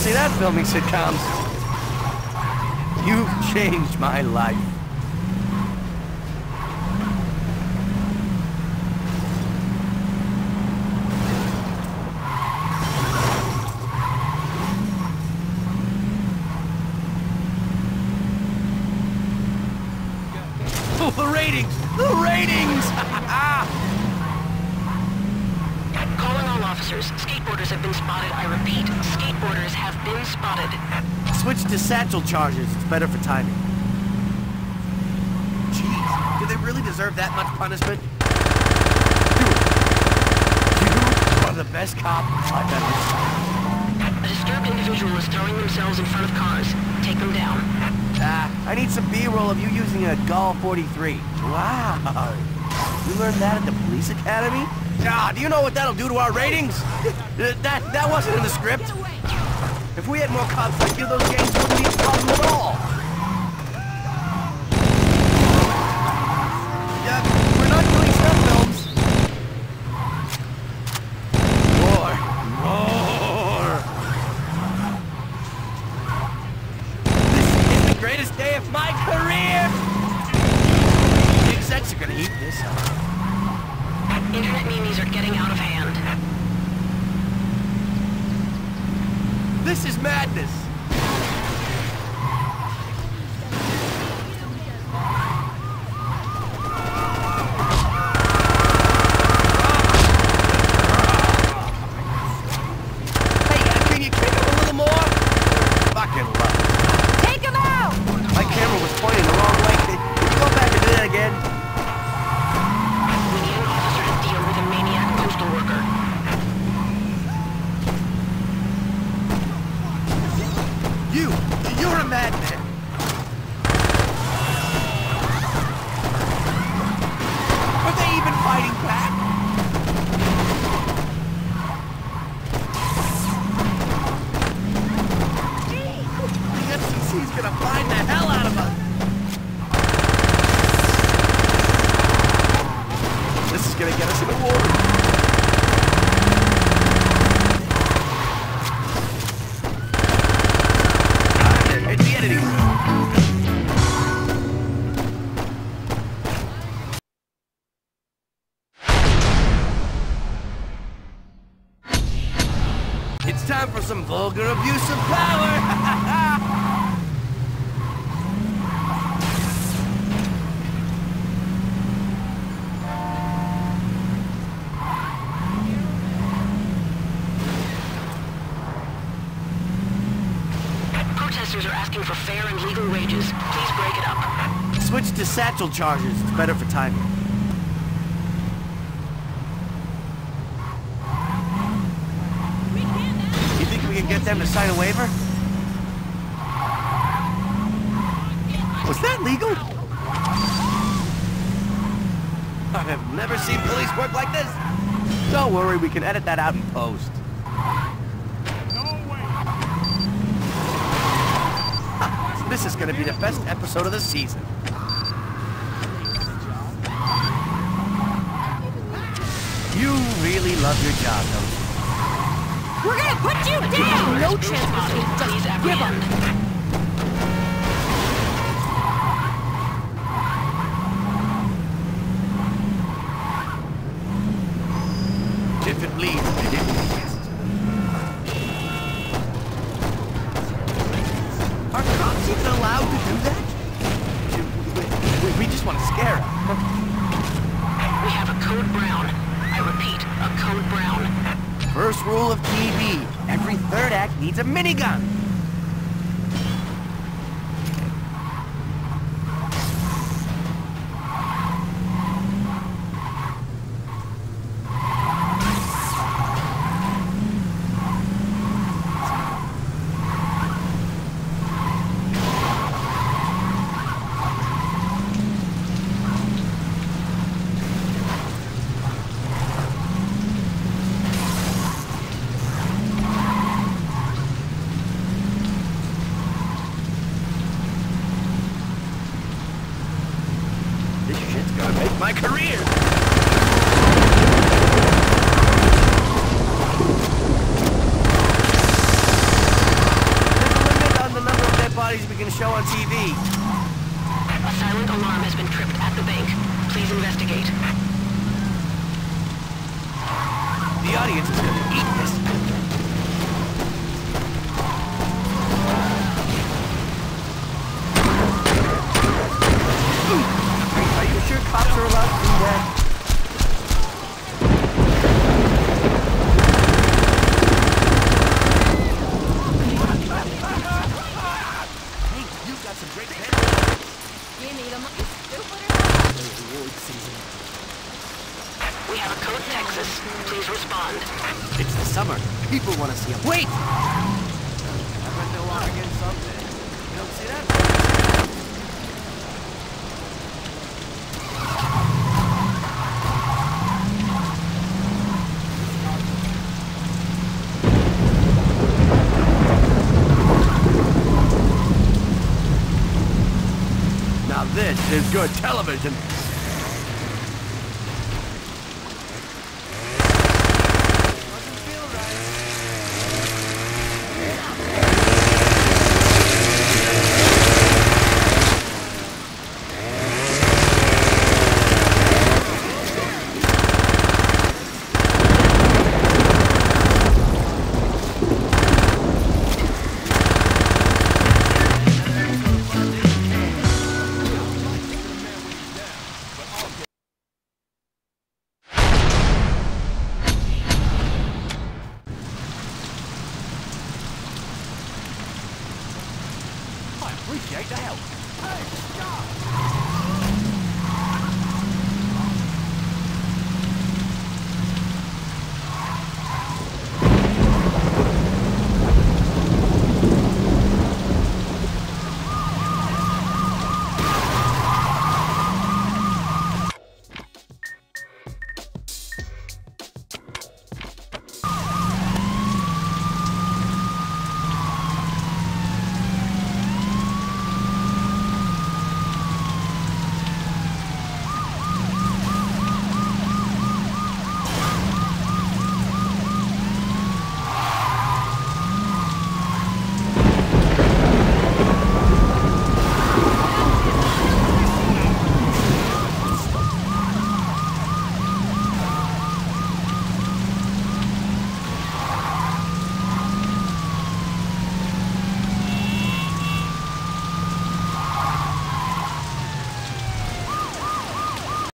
see that filming sitcoms. You've changed my life. Oh, the ratings! The ratings! Calling all officers. Skateboarders have been spotted. I repeat, skateboarders have been spotted. Switch to satchel charges. It's better for timing. Jeez, do they really deserve that much punishment? You are the best cop I've ever seen. A disturbed individual is throwing themselves in front of cars. Take them down. I need some B-roll of you using a Gol 43. Wow. You learned that at the police academy? God, do you know what that'll do to our ratings? That wasn't in the script. If we had more cops like you, those gangs wouldn't be a problem at all. Yeah, we're not doing stunt films. Roar. Roar. This is the greatest day of my career! The execs are gonna eat this up. Internet memes are getting out of hand. This is madness! Hey, can you kick him a little more? Fucking love. Take him out! My camera was pointing the wrong way. Can you go back and do that again? You're a madman! Are they even fighting back? The FCC's gonna find the hell out of us! This is gonna get us an award! It's time for some vulgar abuse of power! Protesters are asking for fair and legal wages. Please break it up. Switch to satchel charges. It's better for timing. Get them to sign a waiver? Was that legal? I have never seen police work like this! Don't worry, we can edit that out in post. No way. This is gonna be the best episode of the season. You really love your job, don't you? We're gonna put you down! No chance of it. Just give up! If it bleeds, it bleeds. Are cops even allowed to do that? We just want to scare them. We have a code brown. I repeat, a code brown. First rule of TV, every third act needs a minigun! My career! bodies we can show on TV. A silent alarm has been tripped at the bank. Please investigate. The audience is going to eat this. Are you sure cops are allowed to do that? People want to see him. Wait! I bet they'll walk against something. You don't see that? Now this is good television. Appreciate the help. Hey, stop!